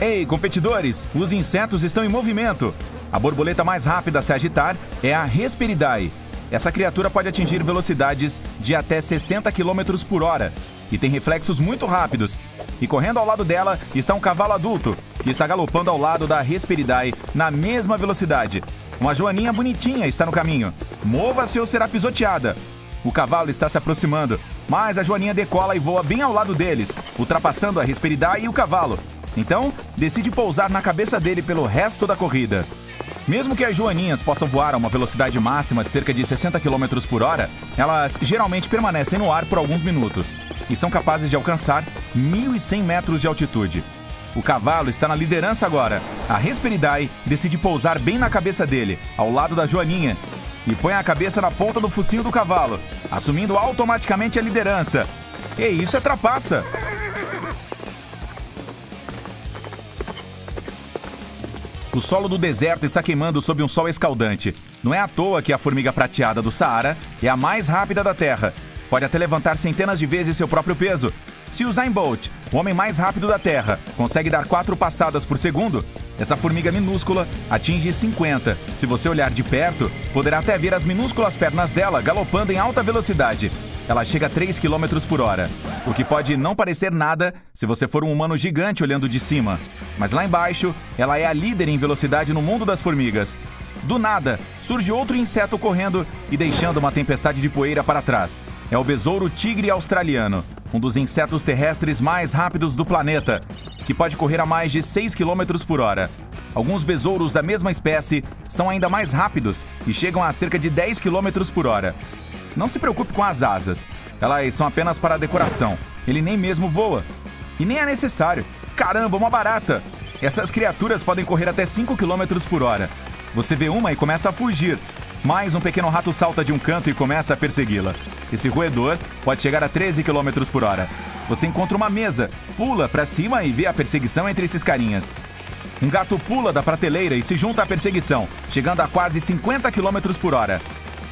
Ei, competidores, os insetos estão em movimento. A borboleta mais rápida a se agitar é a Hesperidae. Essa criatura pode atingir velocidades de até 60 km por hora e tem reflexos muito rápidos. E correndo ao lado dela está um cavalo adulto, que está galopando ao lado da Hesperidae na mesma velocidade. Uma joaninha bonitinha está no caminho. Mova-se ou será pisoteada. O cavalo está se aproximando, mas a joaninha decola e voa bem ao lado deles, ultrapassando a Hesperidae e o cavalo. Então, decide pousar na cabeça dele pelo resto da corrida. Mesmo que as joaninhas possam voar a uma velocidade máxima de cerca de 60 km por hora, elas geralmente permanecem no ar por alguns minutos e são capazes de alcançar 1.100 metros de altitude. O cavalo está na liderança agora. A Hesperidae decide pousar bem na cabeça dele, ao lado da joaninha, e põe a cabeça na ponta do focinho do cavalo, assumindo automaticamente a liderança. E isso é trapaça! O solo do deserto está queimando sob um sol escaldante. Não é à toa que a formiga prateada do Saara é a mais rápida da Terra. Pode até levantar centenas de vezes seu próprio peso. Se o Usain Bolt, o homem mais rápido da Terra, consegue dar 4 passadas por segundo, essa formiga minúscula atinge 50. Se você olhar de perto, poderá até ver as minúsculas pernas dela galopando em alta velocidade. Ela chega a 3 km por hora, o que pode não parecer nada se você for um humano gigante olhando de cima. Mas lá embaixo, ela é a líder em velocidade no mundo das formigas. Do nada, surge outro inseto correndo e deixando uma tempestade de poeira para trás. É o besouro tigre australiano, um dos insetos terrestres mais rápidos do planeta, que pode correr a mais de 6 km por hora. Alguns besouros da mesma espécie são ainda mais rápidos e chegam a cerca de 10 km por hora. Não se preocupe com as asas, elas são apenas para decoração. Ele nem mesmo voa. E nem é necessário. Caramba, uma barata! Essas criaturas podem correr até 5 km por hora. Você vê uma e começa a fugir, mas um pequeno rato salta de um canto e começa a persegui-la. Esse roedor pode chegar a 13 km por hora. Você encontra uma mesa, pula para cima e vê a perseguição entre esses carinhas. Um gato pula da prateleira e se junta à perseguição, chegando a quase 50 km por hora.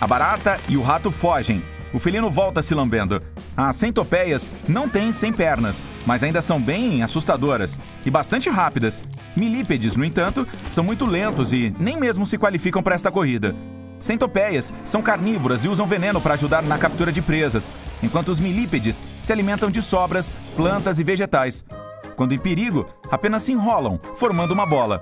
A barata e o rato fogem. O felino volta se lambendo. As centopeias não têm 100 pernas, mas ainda são bem assustadoras e bastante rápidas. Milípedes, no entanto, são muito lentos e nem mesmo se qualificam para esta corrida. Centopeias são carnívoras e usam veneno para ajudar na captura de presas, enquanto os milípedes se alimentam de sobras, plantas e vegetais. Quando em perigo, apenas se enrolam, formando uma bola.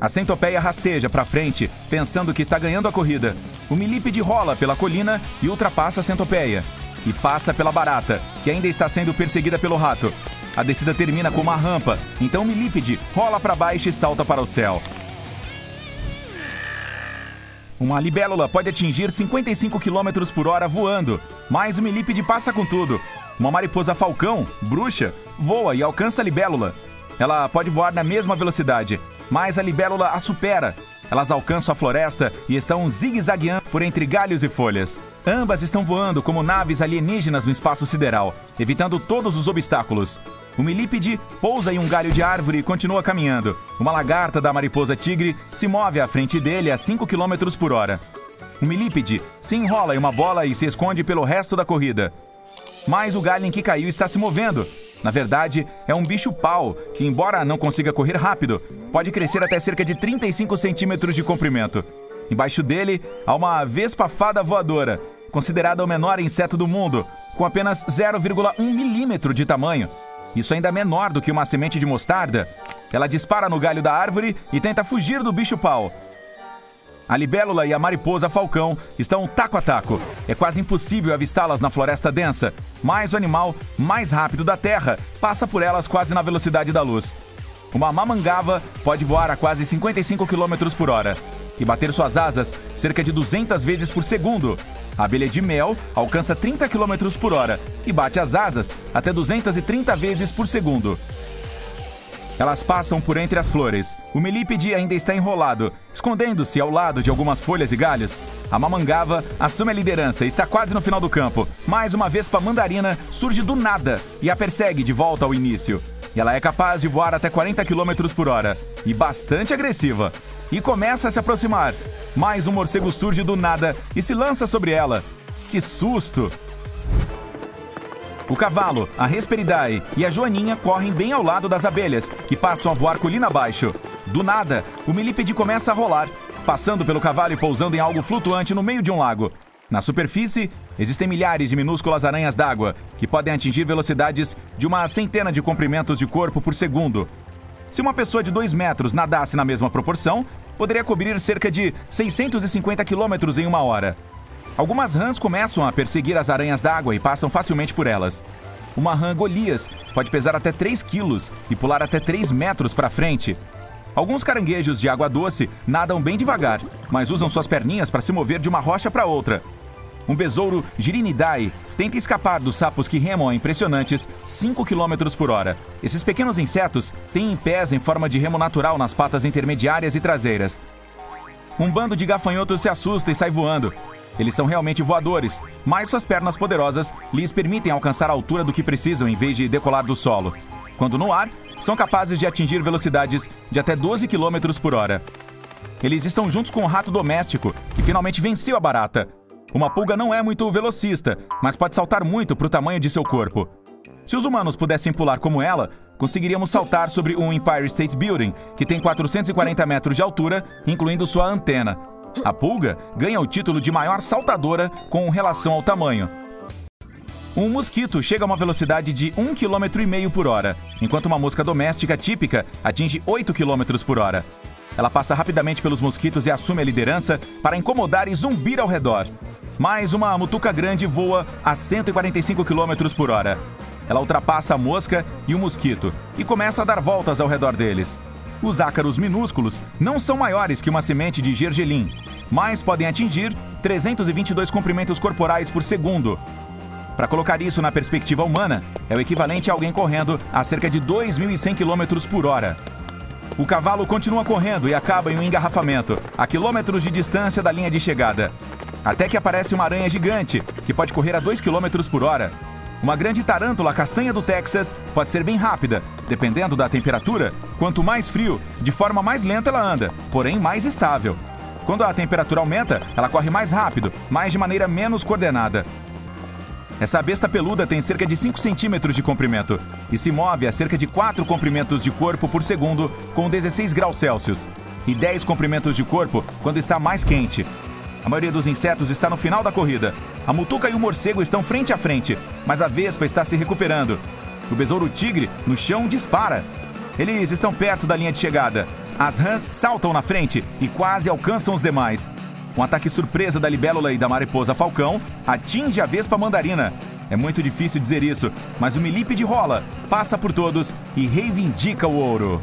A centopeia rasteja para frente, pensando que está ganhando a corrida. O milípede rola pela colina e ultrapassa a centopeia. E passa pela barata, que ainda está sendo perseguida pelo rato. A descida termina com uma rampa, então o milípede rola para baixo e salta para o céu. Uma libélula pode atingir 55 km por hora voando, mas o milípede passa com tudo. Uma mariposa falcão, bruxa, voa e alcança a libélula. Ela pode voar na mesma velocidade, mas a libélula a supera. Elas alcançam a floresta e estão zigue-zagueando por entre galhos e folhas. Ambas estão voando como naves alienígenas no espaço sideral, evitando todos os obstáculos. O milípede pousa em um galho de árvore e continua caminhando. Uma lagarta da mariposa tigre se move à frente dele a 5 km por hora. O milípede se enrola em uma bola e se esconde pelo resto da corrida. Mas o galho em que caiu está se movendo. Na verdade, é um bicho-pau que, embora não consiga correr rápido, pode crescer até cerca de 35 centímetros de comprimento. Embaixo dele, há uma vespa-fada voadora, considerada o menor inseto do mundo, com apenas 0,1 milímetro de tamanho. Isso ainda é menor do que uma semente de mostarda. Ela dispara no galho da árvore e tenta fugir do bicho-pau. A libélula e a mariposa falcão estão taco a taco. É quase impossível avistá-las na floresta densa, mas o animal mais rápido da Terra passa por elas quase na velocidade da luz. Uma mamangava pode voar a quase 55 km por hora e bater suas asas cerca de 200 vezes por segundo. A abelha de mel alcança 30 km por hora e bate as asas até 230 vezes por segundo. Elas passam por entre as flores. O milípede ainda está enrolado, escondendo-se ao lado de algumas folhas e galhos. A mamangava assume a liderança e está quase no final do campo. Mas uma vespa mandarina surge do nada e a persegue de volta ao início. Ela é capaz de voar até 40 km por hora e bastante agressiva. E começa a se aproximar. Mas um morcego surge do nada e se lança sobre ela. Que susto! O cavalo, a Hesperidae e a joaninha correm bem ao lado das abelhas, que passam a voar colina abaixo. Do nada, o milípede começa a rolar, passando pelo cavalo e pousando em algo flutuante no meio de um lago. Na superfície, existem milhares de minúsculas aranhas d'água, que podem atingir velocidades de uma centena de comprimentos de corpo por segundo. Se uma pessoa de 2 metros nadasse na mesma proporção, poderia cobrir cerca de 650 quilômetros em uma hora. Algumas rãs começam a perseguir as aranhas d'água e passam facilmente por elas. Uma rã Golias pode pesar até 3 quilos e pular até 3 metros para frente. Alguns caranguejos de água doce nadam bem devagar, mas usam suas perninhas para se mover de uma rocha para outra. Um besouro Girinidae tenta escapar dos sapos que remam a impressionantes 5 km por hora. Esses pequenos insetos têm pés em forma de remo natural nas patas intermediárias e traseiras. Um bando de gafanhotos se assusta e sai voando. Eles são realmente voadores, mas suas pernas poderosas lhes permitem alcançar a altura do que precisam em vez de decolar do solo. Quando no ar, são capazes de atingir velocidades de até 12 km por hora. Eles estão juntos com um rato doméstico, que finalmente venceu a barata. Uma pulga não é muito velocista, mas pode saltar muito para o tamanho de seu corpo. Se os humanos pudessem pular como ela, conseguiríamos saltar sobre um Empire State Building, que tem 440 metros de altura, incluindo sua antena. A pulga ganha o título de maior saltadora com relação ao tamanho. Um mosquito chega a uma velocidade de 1,5 km por hora, enquanto uma mosca doméstica típica atinge 8 km por hora. Ela passa rapidamente pelos mosquitos e assume a liderança para incomodar e zumbir ao redor. Mas uma mutuca grande voa a 145 km por hora. Ela ultrapassa a mosca e o mosquito e começa a dar voltas ao redor deles. Os ácaros minúsculos não são maiores que uma semente de gergelim, mas podem atingir 322 comprimentos corporais por segundo. Para colocar isso na perspectiva humana, é o equivalente a alguém correndo a cerca de 2.100 km por hora. O cavalo continua correndo e acaba em um engarrafamento, a quilômetros de distância da linha de chegada. Até que aparece uma aranha gigante, que pode correr a 2 km por hora. Uma grande tarântula castanha do Texas pode ser bem rápida, dependendo da temperatura. Quanto mais frio, de forma mais lenta ela anda, porém mais estável. Quando a temperatura aumenta, ela corre mais rápido, mas de maneira menos coordenada. Essa besta peluda tem cerca de 5 centímetros de comprimento e se move a cerca de 4 comprimentos de corpo por segundo com 16 graus Celsius e 10 comprimentos de corpo quando está mais quente. A maioria dos insetos está no final da corrida. A mutuca e o morcego estão frente a frente, mas a vespa está se recuperando. O besouro tigre, no chão, dispara. Eles estão perto da linha de chegada. As rãs saltam na frente e quase alcançam os demais. Um ataque surpresa da libélula e da mariposa falcão atinge a vespa mandarina. É muito difícil dizer isso, mas o milípede rola, passa por todos e reivindica o ouro.